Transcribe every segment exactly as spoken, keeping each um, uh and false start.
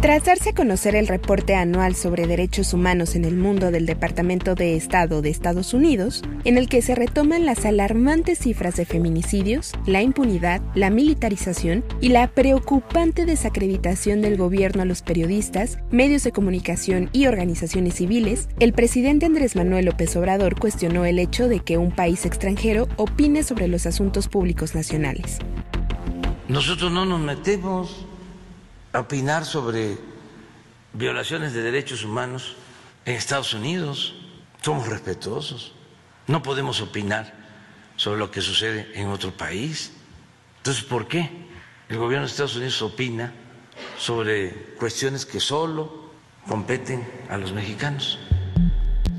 Tras darse a conocer el reporte anual sobre derechos humanos en el mundo del Departamento de Estado de Estados Unidos, en el que se retoman las alarmantes cifras de feminicidios, la impunidad, la militarización y la preocupante desacreditación del gobierno a los periodistas, medios de comunicación y organizaciones civiles, el presidente Andrés Manuel López Obrador cuestionó el hecho de que un país extranjero opine sobre los asuntos públicos nacionales. Nosotros no nos metemos a opinar sobre violaciones de derechos humanos en Estados Unidos. Somos respetuosos. No podemos opinar sobre lo que sucede en otro país. Entonces, ¿por qué el gobierno de Estados Unidos opina sobre cuestiones que solo competen a los mexicanos?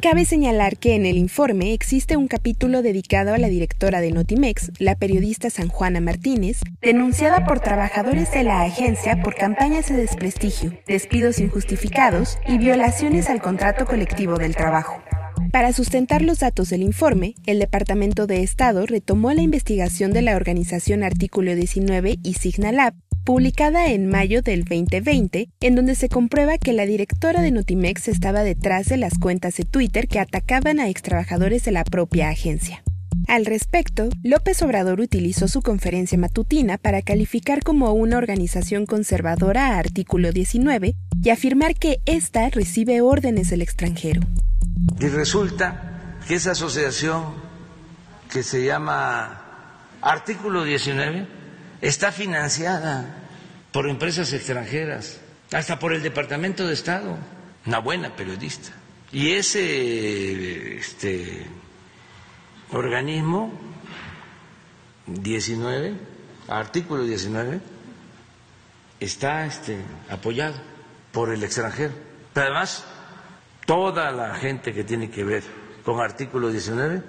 Cabe señalar que en el informe existe un capítulo dedicado a la directora de Notimex, la periodista San Juana Martínez, denunciada por trabajadores de la agencia por campañas de desprestigio, despidos injustificados y violaciones al contrato colectivo del trabajo. Para sustentar los datos del informe, el Departamento de Estado retomó la investigación de la organización Artículo diecinueve y Signa_Lab, publicada en mayo del veinte veinte, en donde se comprueba que la directora de Notimex estaba detrás de las cuentas de Twitter que atacaban a extrabajadores de la propia agencia. Al respecto, López Obrador utilizó su conferencia matutina para calificar como una organización conservadora a Artículo diecinueve y afirmar que ésta recibe órdenes del extranjero. Y resulta que esa asociación que se llama Artículo diecinueve está financiada por empresas extranjeras, hasta por el Departamento de Estado, una buena periodista. Y ese este, organismo diecinueve, Artículo diecinueve, está este, apoyado por el extranjero. Pero además, toda la gente que tiene que ver con Artículo diecinueve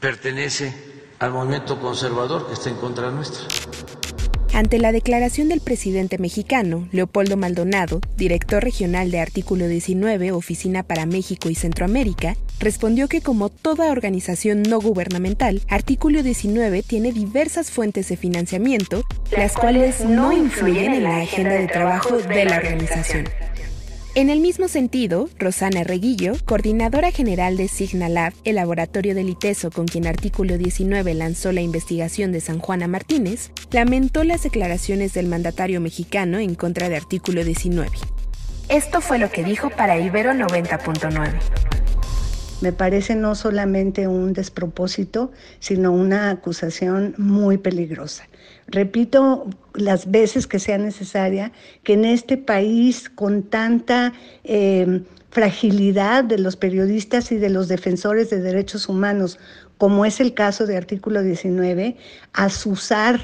pertenece al movimiento conservador que está en contra nuestra. Ante la declaración del presidente mexicano, Leopoldo Maldonado, director regional de Artículo diecinueve, Oficina para México y Centroamérica, respondió que como toda organización no gubernamental, Artículo diecinueve tiene diversas fuentes de financiamiento, las cuales no influyen en la agenda de trabajo de la organización. En el mismo sentido, Rosana Reguillo, coordinadora general de Signa_Lab, el laboratorio del ITESO con quien Artículo diecinueve lanzó la investigación de San Juana Martínez, lamentó las declaraciones del mandatario mexicano en contra de Artículo diecinueve. Esto fue lo que dijo para Ibero noventa punto nueve. Me parece no solamente un despropósito, sino una acusación muy peligrosa. Repito las veces que sea necesaria que en este país con tanta eh, fragilidad de los periodistas y de los defensores de derechos humanos, como es el caso de Artículo diecinueve, azuzar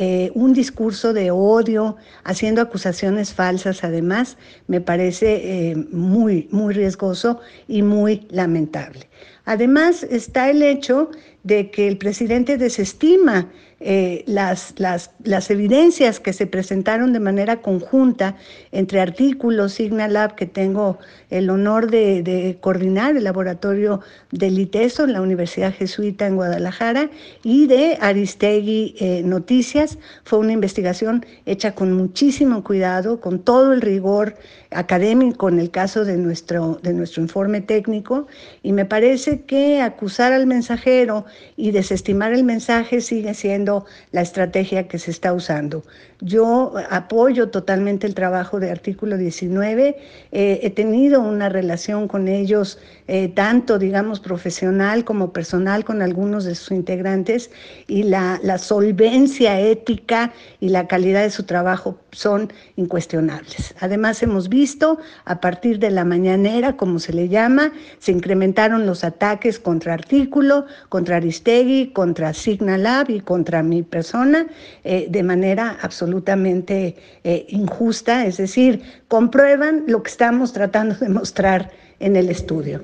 Eh, un discurso de odio, haciendo acusaciones falsas además, me parece eh, muy, muy riesgoso y muy lamentable. Además está el hecho de que el presidente desestima eh, las, las, las evidencias que se presentaron de manera conjunta entre Artículo, Signa_Lab, que tengo el honor de, de coordinar, el laboratorio del ITESO en la Universidad Jesuita en Guadalajara, y de Aristegui eh, Noticias. Fue una investigación hecha con muchísimo cuidado, con todo el rigor académico en el caso de nuestro, de nuestro informe técnico, y me parece que acusar al mensajero y desestimar el mensaje sigue siendo la estrategia que se está usando. Yo apoyo totalmente el trabajo de Artículo diecinueve, eh, he tenido una relación con ellos eh, tanto, digamos, profesional como personal con algunos de sus integrantes, y la, la solvencia ética y la calidad de su trabajo son incuestionables. Además, hemos visto a partir de la mañanera, como se le llama, se incrementaron los ataques contra Artículo, contra Aristegui, contra Signa_Lab y contra mi persona eh, de manera absolutamente eh, injusta, es decir, comprueban lo que estamos tratando de mostrar en el estudio.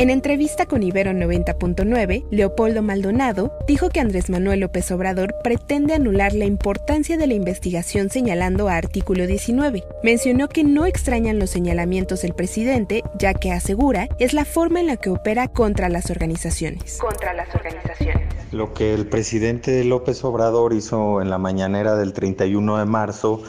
En entrevista con Ibero noventa punto nueve, Leopoldo Maldonado dijo que Andrés Manuel López Obrador pretende anular la importancia de la investigación señalando a Artículo diecinueve. Mencionó que no extrañan los señalamientos del presidente, ya que asegura es la forma en la que opera contra las organizaciones. Contra las organizaciones. Lo que el presidente López Obrador hizo en la mañanera del treinta y uno de marzo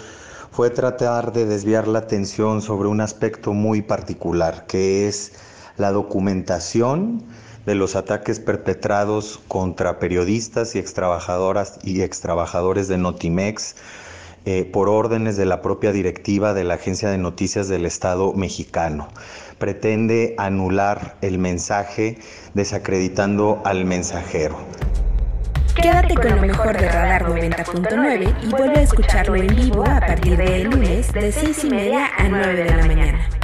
fue tratar de desviar la atención sobre un aspecto muy particular, que es la documentación de los ataques perpetrados contra periodistas y extrabajadoras y extrabajadores de Notimex eh, por órdenes de la propia directiva de la Agencia de Noticias del Estado mexicano. Pretende anular el mensaje desacreditando al mensajero. Quédate con lo mejor de Radar noventa punto nueve y vuelve a escucharlo en vivo a partir del lunes de seis y media a nueve de la mañana.